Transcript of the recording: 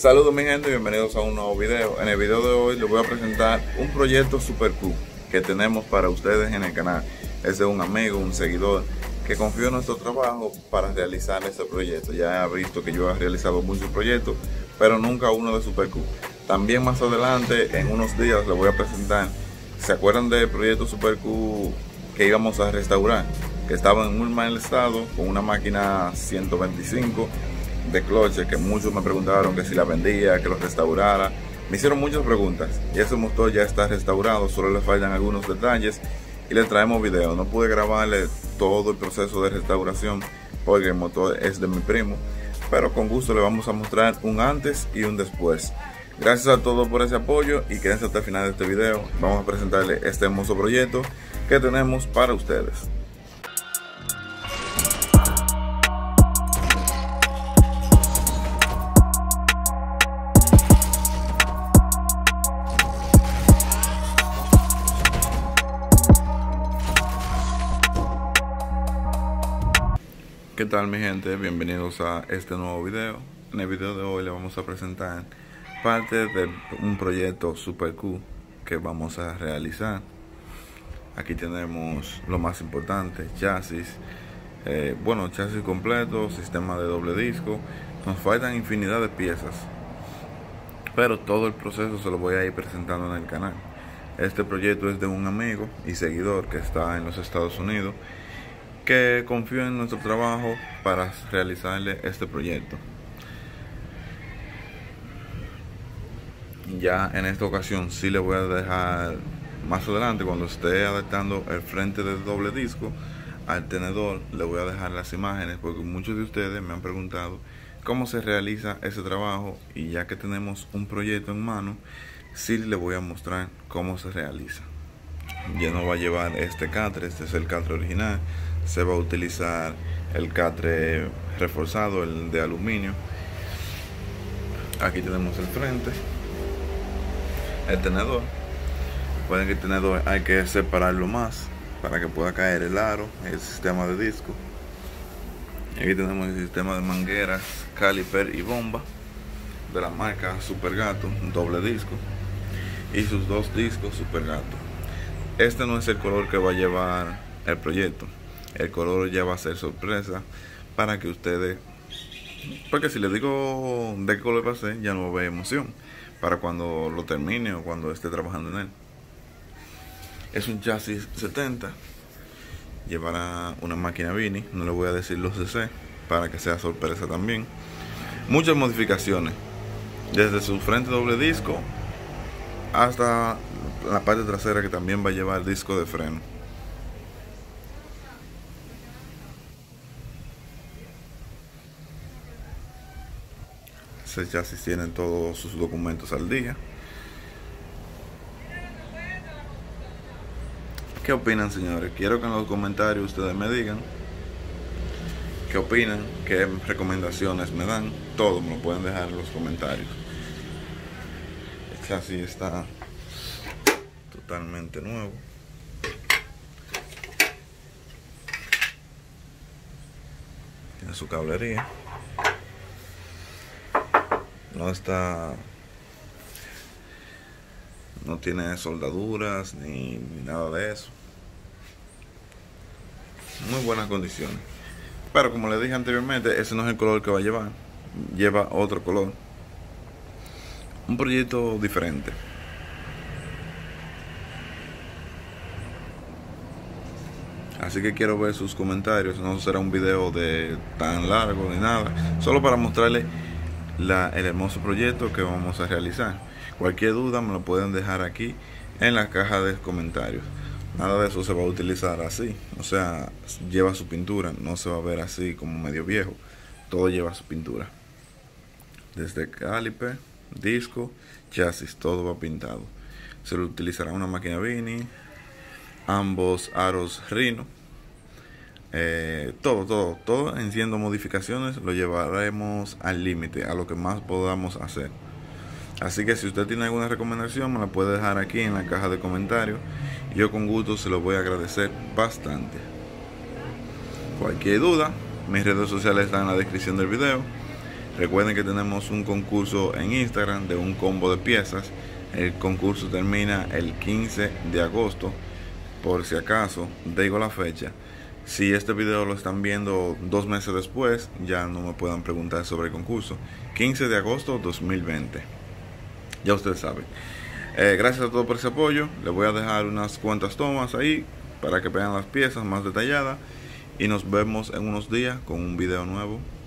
Saludos mi gente y bienvenidos a un nuevo video. En el video de hoy les voy a presentar un proyecto Super Q que tenemos para ustedes en el canal. Es de un amigo, un seguidor que confió en nuestro trabajo para realizar este proyecto. Ya ha visto que yo he realizado muchos proyectos, pero nunca uno de Super Q. También más adelante, en unos días, les voy a presentar. ¿Se acuerdan del proyecto Super Q que íbamos a restaurar? Que estaba en muy mal estado, con una máquina 125 de cloche, que muchos me preguntaron que si la vendía, que lo restaurara. Me hicieron muchas preguntas y ese motor ya está restaurado, solo le faltan algunos detalles y le traemos video. No pude grabarle todo el proceso de restauración porque el motor es de mi primo, pero con gusto le vamos a mostrar un antes y un después. Gracias a todos por ese apoyo y quédense hasta el final de este video. Vamos a presentarle este hermoso proyecto que tenemos para ustedes. ¿Qué tal mi gente? Bienvenidos a este nuevo video. En el video de hoy le vamos a presentar parte de un proyecto Super Q que vamos a realizar. Aquí tenemos lo más importante, chasis, chasis completo, sistema de doble disco. Nos faltan infinidad de piezas, pero todo el proceso se lo voy a ir presentando en el canal. Este proyecto es de un amigo y seguidor que está en los Estados Unidos, que confío en nuestro trabajo para realizarle este proyecto. Ya en esta ocasión sí le voy a dejar más adelante, cuando esté adaptando el frente del doble disco al tenedor, le voy a dejar las imágenes, porque muchos de ustedes me han preguntado cómo se realiza ese trabajo, y ya que tenemos un proyecto en mano, sí le voy a mostrar cómo se realiza. Ya no va a llevar este catre, este es el catre original. Se va a utilizar el catre reforzado, el de aluminio. Aquí tenemos el frente, el tenedor. Pueden que el tenedor hay que separarlo más para que pueda caer el aro, el sistema de disco. Aquí tenemos el sistema de mangueras, caliper y bomba de la marca Super Gato, doble disco, y sus dos discos Super Gato. Este no es el color que va a llevar el proyecto. El color ya va a ser sorpresa para que ustedes, porque si les digo de qué color va a ser, ya no va a haber emoción para cuando lo termine o cuando esté trabajando en él. Es un chasis 70, llevará una máquina Vini, no les voy a decir los CC para que sea sorpresa también. Muchas modificaciones, desde su frente doble disco hasta la parte trasera, que también va a llevar disco de freno. Ese chasis tiene todos sus documentos al día. ¿Qué opinan, señores? Quiero que en los comentarios ustedes me digan qué opinan, qué recomendaciones me dan. Todo me lo pueden dejar en los comentarios. El chasis está totalmente nuevo. Tiene su cablería. No tiene soldaduras ni nada de eso. Muy buenas condiciones, pero como les dije anteriormente, ese no es el color que va a llevar, lleva otro color, un proyecto diferente. Así que quiero ver sus comentarios. No será un video de tan largo ni nada, solo para mostrarles el hermoso proyecto que vamos a realizar. Cualquier duda me lo pueden dejar aquí en la caja de comentarios. Nada de eso se va a utilizar así, o sea, lleva su pintura, no se va a ver así como medio viejo. Todo lleva su pintura, desde caliper, disco, chasis, todo va pintado. Se lo utilizará una máquina Vini, ambos aros Rino. Todo en siendo modificaciones lo llevaremos al límite, a lo que más podamos hacer. Así que si usted tiene alguna recomendación, me la puede dejar aquí en la caja de comentarios. Yo con gusto se lo voy a agradecer bastante. Cualquier duda, mis redes sociales están en la descripción del video. Recuerden que tenemos un concurso en Instagram de un combo de piezas. El concurso termina el 15 de agosto. Por si acaso, digo la fecha. Si este video lo están viendo 2 meses después, ya no me puedan preguntar sobre el concurso. 15 de agosto 2020. Ya ustedes saben. Gracias a todos por ese apoyo. Les voy a dejar unas cuantas tomas ahí para que vean las piezas más detalladas. Y nos vemos en unos días con un video nuevo.